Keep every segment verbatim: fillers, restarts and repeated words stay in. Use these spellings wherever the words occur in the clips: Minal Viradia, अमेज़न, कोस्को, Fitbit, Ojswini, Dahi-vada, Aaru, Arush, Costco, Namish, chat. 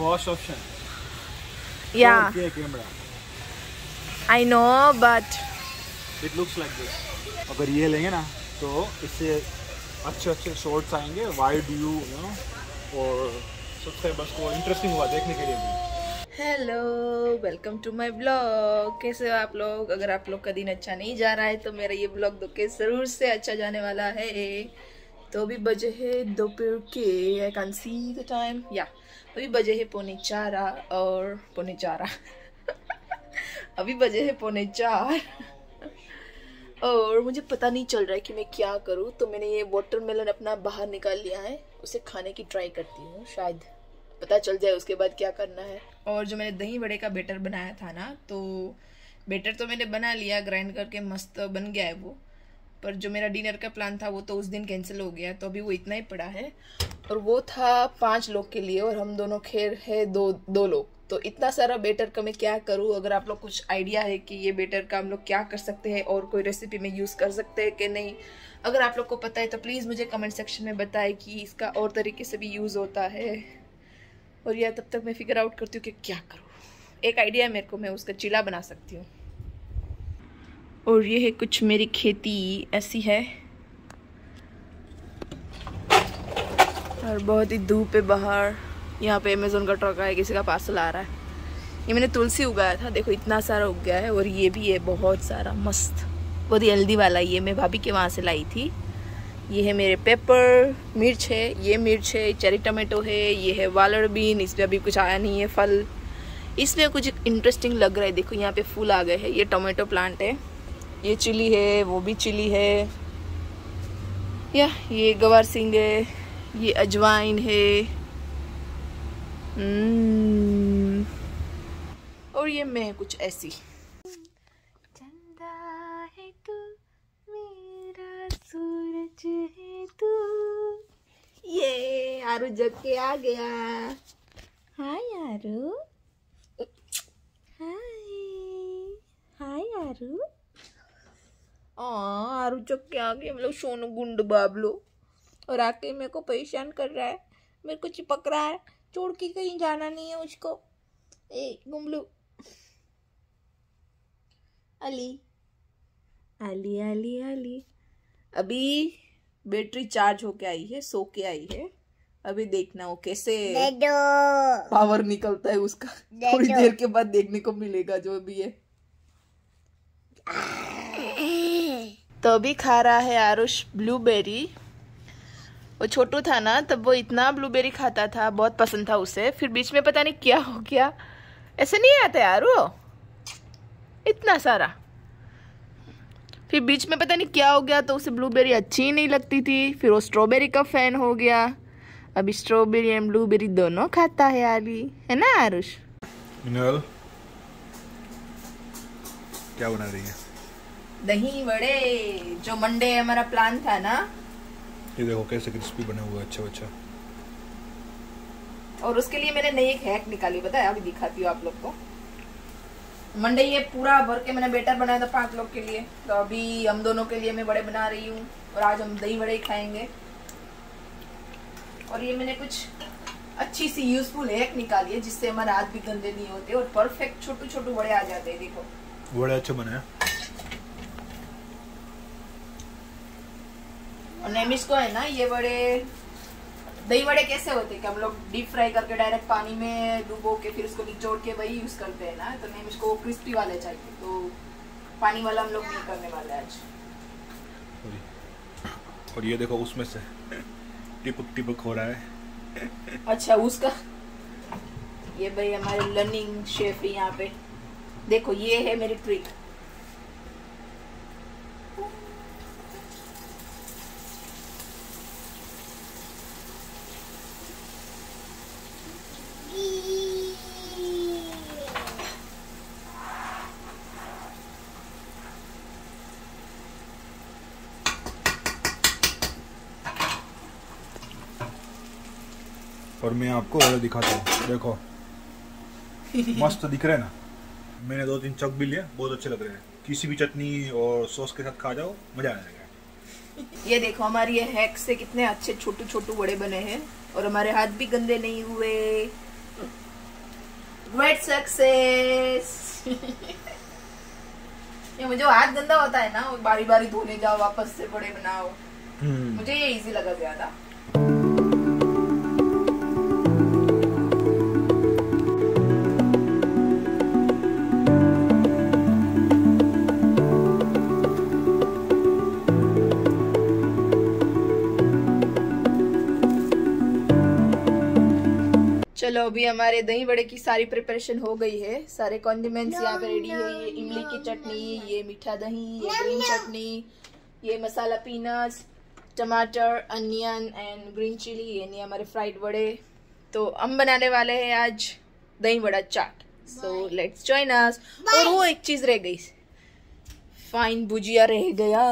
First option. Yeah. four K camera. I know, but it looks like this. अगर ये लेंगे ना तो इससे अच्छे अच्छे शॉर्ट्स आएंगे वाइड व्यू यू नो और सब्सक्राइबर्स को इंटरेस्टिंग हुआ देखने के लिए भी। Hello, welcome to my blog. कैसे हो आप लोग? अगर आप लोग का दिन अच्छा नहीं जा रहा है तो मेरा ये ब्लॉग देखिए, जरूर से अच्छा जाने वाला है। तो अभी बजे है दोपहर के, I can see the time, या अभी बजे है पौने चार और पौने चार अभी बजे है पौने चार और मुझे पता नहीं चल रहा है कि मैं क्या करूं। तो मैंने ये वाटरमेलन अपना बाहर निकाल लिया है, उसे खाने की ट्राई करती हूँ, शायद पता चल जाए उसके बाद क्या करना है। और जो मैंने दही बड़े का बैटर बनाया था ना, तो बैटर तो मैंने बना लिया, ग्राइंड करके मस्त बन गया है वो, पर जो मेरा डिनर का प्लान था वो तो उस दिन कैंसिल हो गया, तो अभी वो इतना ही पड़ा है। और वो था पांच लोग के लिए और हम दोनों खैर है दो दो लोग, तो इतना सारा बैटर का मैं क्या करूँ? अगर आप लोग कुछ आइडिया है कि ये बैटर का हम लोग क्या कर सकते हैं और कोई रेसिपी में यूज़ कर सकते हैं कि नहीं, अगर आप लोग को पता है तो प्लीज़ मुझे कमेंट सेक्शन में बताएं कि इसका और तरीके से भी यूज़ होता है। और यह तब तक मैं फिगर आउट करती हूँ कि क्या करूँ। एक आइडिया है मेरे को, मैं उसका चिला बना सकती हूँ। और ये है कुछ मेरी खेती ऐसी है और बहुत ही धूप है बाहर। यहाँ पे अमेज़न का ट्रक आया, किसी का पार्सल आ रहा है। ये मैंने तुलसी उगाया था, देखो इतना सारा उग गया है। और ये भी है बहुत सारा मस्त, बहुत ही हेल्दी वाला। ये मैं भाभी के वहाँ से लाई थी। ये है मेरे पेपर, मिर्च है, ये मिर्च है, चेरी टमाटो है, ये है वालड़ बीन, इस पर अभी कुछ आया नहीं है फल। इसमें कुछ इंटरेस्टिंग लग रहा है, देखो यहाँ पे फूल आ गए हैं। ये टोमेटो प्लांट है, ये चिली है, वो भी चिली है, या ये गवार सिंह है, ये अजवाइन है, और ये मैं कुछ ऐसी। चंदा है तू मेरा सूरज है तू, ये आरू जग के आ गया। हाय आरू, हाय हाय आरू। हाँ, आरू चुक के आ गए। हम लोग सोनू गुंड बाबलो और आके मेरे को परेशान कर रहा है, मेरे को चिपक रहा है, छोड़ के कहीं जाना नहीं है उसको। ए गुमलू, अली अली अली अली। अभी बैटरी चार्ज होके आई है, सो के आई है। अभी देखना वो कैसे पावर निकलता है उसका, थोड़ी देर के बाद देखने को मिलेगा जो भी है। तो अभी खा रहा है आरुष ब्लूबेरी। वो छोटू था ना तब वो इतना ब्लूबेरी खाता था, बहुत पसंद था उसे, फिर बीच में पता नहीं क्या हो गया। ऐसे नहीं आता यार वो, इतना सारा, फिर बीच में पता नहीं क्या हो गया, तो उसे ब्लूबेरी अच्छी ही नहीं लगती थी, फिर वो स्ट्रॉबेरी का फैन हो गया। अभी स्ट्रॉबेरी एंड ब्लूबेरी दोनों खाता है आली, है ना आरुष? क्या बना रही है? दही बड़े, जो मंडे हमारा प्लान था ना। ये देखो कैसे क्रिस्पी बने हुए, अच्छा अच्छा। और उसके लिए मैंने नई एक हैक निकाली, बताया अभी दिखाती हूँ आप लोग को। मंडे ये पूरा भर के मैंने बैटर बनाया था पांच लोग के लिए, तो अभी हम दोनों के लिए मैं बड़े बना रही हूँ और आज हम दही बड़े खाएंगे। और ये मैंने कुछ अच्छी सी यूजफुल हैक निकाली है जिससे हमारे हाथ भी गंदे नहीं होते और परफेक्ट छोटू छोटू बड़े आ जाते हैं। देखो बड़े अच्छे बने। और नेमिश को है ना ये बड़े, दही बड़े कैसे होते हैं कि हम लोग डीप फ्राई करके डायरेक्ट पानी में डुबो के फिर उसको निचोड़ के वही यूज करते हैं ना, तो नेमिश को क्रिस्पी वाले चाहिए, तो पानी वाला हम लोग नहीं करने वाले आज। और ये देखो उसमें से टिपक टिपक हो रहा है। अच्छा उसका, ये भाई हमारे लर्निंग शेफ है यहाँ पे। देखो ये है मेरी ट्रिक, और मैं आपको और दिखाता हूँ। देखो मस्त दिख रहे हैं ना। मैंने दो तीन चक भी लिए, बहुत अच्छे लग रहे हैं, किसी भी चटनी और सॉस के साथ खा जाओ, मजा आ जाएगा। ये देखो हमारी ये हैक से कितने अच्छे छोटू छोटू बड़े बने हैं और हमारे हाथ भी गंदे नहीं हुए। Great success. ये मुझे हाथ गंदा होता है ना, बारी बारी धोने जाओ, वापस से बड़े बनाओ। hmm. मुझे ये इजी लगा ज्यादा। चलो अभी हमारे दही बड़े की सारी प्रिपरेशन हो गई है, सारे कॉन्डिमेंट्स यहाँ पे रेडी है। ये इमली की चटनी, ये मीठा दही, ये ग्रीन चटनी, ये मसाला पीनट्स, टमाटर, अनियन एंड ग्रीन चिली, यानी हमारे फ्राइड वड़े। तो हम बनाने वाले हैं आज dahi vada chaat, so let's join us. और वो एक चीज रह गई, फाइन भुजिया रह गया।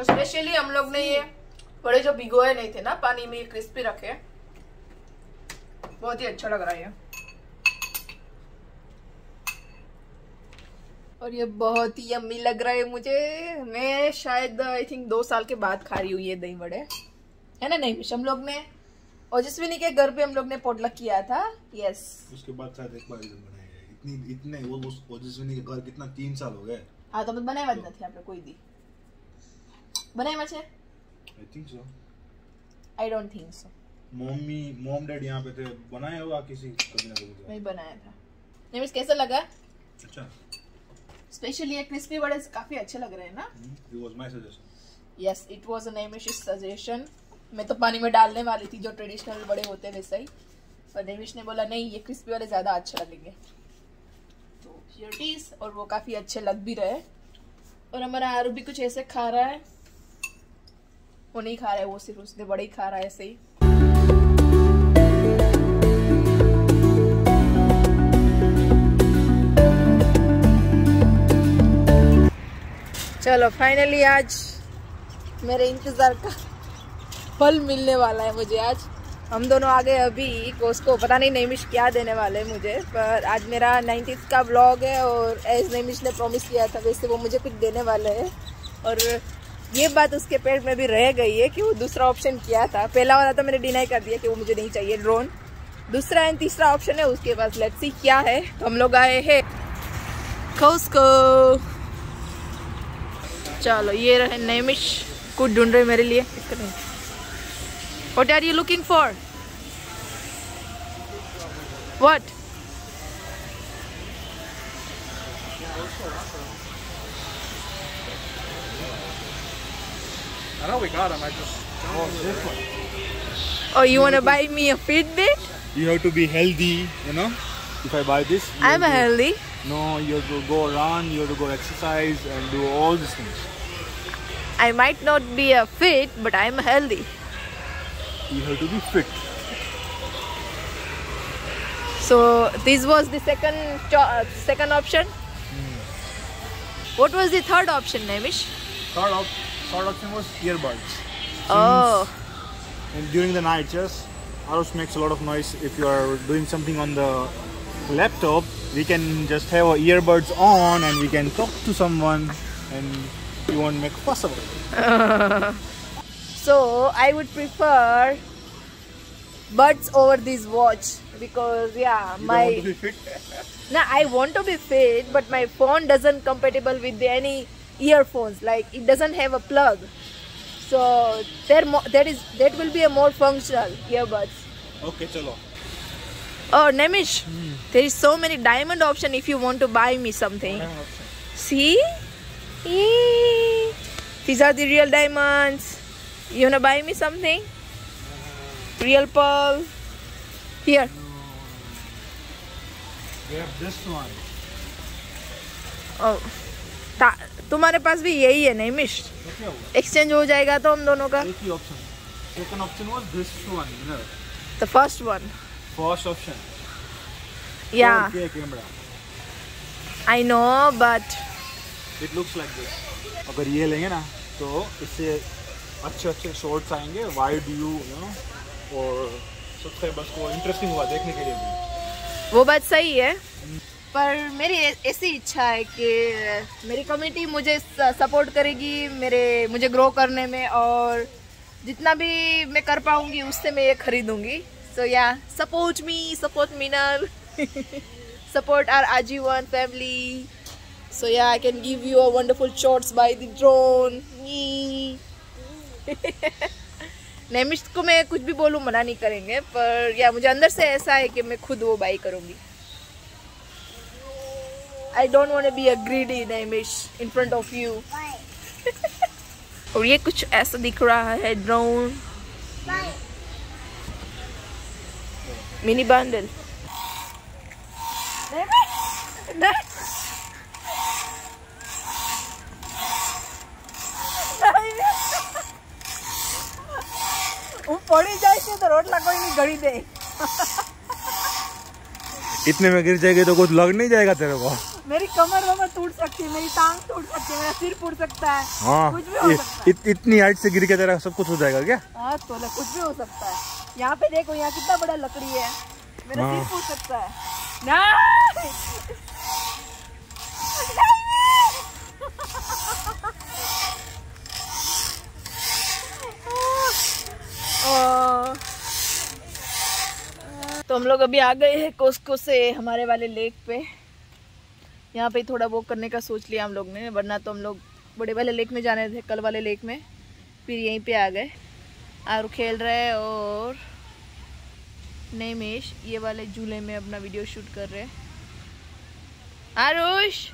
स्पेशली हम लोग ने ये बड़े जो भिगोए नहीं थे ना पानी में, ये क्रिस्पी रखे, बहुत ही अच्छा लग रहा है। और ये बहुत ही यम्मी लग रहा है मुझे। मैं शायद आई थिंक दो साल के बाद खा रही हूँ ये दही बड़े, है ना नहीं मिश? हम लोग ने ओजस्विनी के घर पे हम लोग ने पोटलक किया था। यस, उसके बाद शायद एक बार इतनी इतने वो ओजस्विनी के घर कितना तीन साल हो गए। हाँ तो बनाए बात नहीं थी आपने कोई दी बनाए मचे? I think so. I don't think so. Mummy, mom dad यहाँ पे थे, बनाया होगा किसी कभी ना कभी। मैं बनाया था। नमिश कैसा लगा? अच्छा। Especially ये क्रिस्पी बड़े काफी अच्छे लग रहे हैं ना? It was my suggestion. Yes, it was Namish's suggestion. मैं तो पानी में डालने वाली थी जो ट्रेडिशनल बड़े होते हैं वैसे ही, पर नमिश ने बोला नहीं ये क्रिस्पी वाले ज्यादा अच्छे लगेंगे, तो here it is, और वो काफी अच्छे लग भी रहे। और हमारा आरू भी कुछ ऐसे खा रहा है, वो नहीं खा रहा है, वो सिर्फ उसने बड़े ही खा रहा है ऐसे ही। चलो फाइनली आज मेरे इंतजार का फल मिलने वाला है मुझे। आज हम दोनों आ गए अभी कोस्को, पता नहीं नमिश क्या देने वाले हैं मुझे, पर आज मेरा नाइन्टीथ का व्लॉग है और एज नमिश ने प्रॉमिस किया था वैसे वो मुझे कुछ देने वाले हैं। और ये बात उसके पेट में भी रह गई है कि वो दूसरा ऑप्शन किया था, पहला वाला तो मैंने डिनाई कर दिया कि वो मुझे नहीं चाहिए ड्रोन, दूसरा एंड तीसरा ऑप्शन है उसके पास, लेट्स सी क्या है। तो हम लोग आए हैं कॉस्को। चलो ये रहे नमिश कुछ ढूंढ रहे मेरे लिए। What are you looking for? What? I know we got them. I just want this one. Oh, you, you want to buy me a Fitbit? You have to be healthy, you know. If I buy this, I'm a healthy. No, you have to go run, you have to go exercise, and do all these things. I might not be a fit, but I'm healthy. You have to be fit. So this was the second uh, second option. Mm. What was the third option, Namish? Third option. Third option was earbuds. Oh. And during the night, yes, Arush makes a lot of noise. If you are doing something on the laptop, we can just have our earbuds on and we can talk to someone, and you won't make fuss about it. So I would prefer buds over this watch because yeah, you my. Don't want to be fit. Nah, I want to be fit, but my phone doesn't compatible with any earphones, like it doesn't have a plug, so there that is that will be a more functional earbuds. Okay, chalo. Oh Namish, mm. there is so many diamond option if you want to buy me something. See, eee. these are the real diamonds. You wanna buy me something? Real pearl. Here. We have this one. Oh. तुम्हारे पास भी यही है Namish? Exchange हो जाएगा तो हम दोनों का। एक ही option. Second option was this one, you know. The first one. First option. Yeah. Okay, camera. I know, but. It looks like this. अगर ये लेंगे ना तो इससे अच्छे अच्छे शॉर्ट्स आएंगे वाइड व्यू यू नो और सब्सक्राइबर्स को इंटरेस्टिंग हुआ देखने के लिए भी। वो बात सही है पर मेरी ऐसी इच्छा है कि मेरी कम्युनिटी मुझे सपोर्ट करेगी मेरे मुझे ग्रो करने में और जितना भी मैं कर पाऊंगी उससे मैं ये खरीदूंगी। So yeah support me support Meenal support are आजीवन family. So yeah I can give you a wonderful shots by the drone. Namish को मैं कुछ भी बोलूँ मना नहीं करेंगे पर या मुझे अंदर से ऐसा है कि मैं खुद वो बाई करूँगी। I don't want to be a greedy Namish in front of you. और ये कुछ ऐसा दिख रहा है ड्रोन मिनी बंडल। पड़ी जाए तो रोड लगा ही नहीं गड़ी दे। इतने में गिर जाएगी तो कुछ लग नहीं जाएगा तेरे को। मेरी कमर वमर टूट सकती है मेरी टांग टूट सकती है मेरा सिर फूट सकता है। हाँ, कुछ भी हो सकता है। इत, इतनी हाइट से गिर के तेरा सब कुछ हो जाएगा क्या? हाँ तो कुछ भी हो सकता है। यहाँ पे देखो यहाँ कितना बड़ा लकड़ी है मेरा सिर फूट सकता है ना। तो हम लोग अभी आ गए हैं कोस्को से हमारे वाले लेक पे। यहाँ पे थोड़ा वॉक करने का सोच लिया हम लोग ने वरना तो हम लोग बड़े वाले लेक में जाने थे कल वाले लेक में फिर यहीं पे आ गए। आरू खेल रहे और नमिश ये वाले झूले में अपना वीडियो शूट कर रहे। आरुष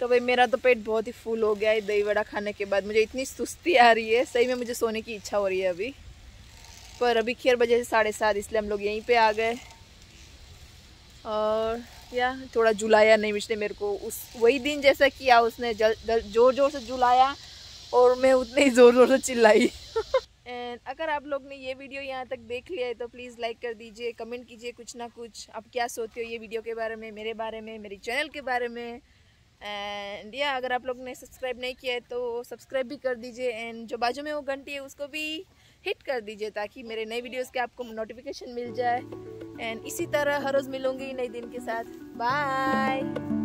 तो भाई मेरा तो पेट बहुत ही फुल हो गया है दही वड़ा खाने के बाद। मुझे इतनी सुस्ती आ रही है सही में मुझे सोने की इच्छा हो रही है अभी पर अभी खैर बजे से साढ़े सात इसलिए हम लोग यहीं पे आ गए। और या थोड़ा झुलाया नहीं मिश्ने मेरे को उस वही दिन जैसा किया उसने ज़ोर ज़ोर से झुलाया और मैं उतने ही ज़ोर ज़ोर से चिल्लाई। एंड अगर आप लोग ने ये वीडियो यहाँ तक देख लिया है तो प्लीज़ लाइक कर दीजिए कमेंट कीजिए कुछ ना कुछ आप क्या सोचते हो ये वीडियो के बारे में मेरे बारे में मेरे चैनल के बारे में। एंड या yeah, अगर आप लोग ने सब्सक्राइब नहीं किया है तो सब्सक्राइब भी कर दीजिए एंड जो बाजू में वो घंटी है उसको भी हिट कर दीजिए ताकि मेरे नए वीडियोस के आपको नोटिफिकेशन मिल जाए। एंड इसी तरह हर रोज़ मिलूँगी नए दिन के साथ। बाय।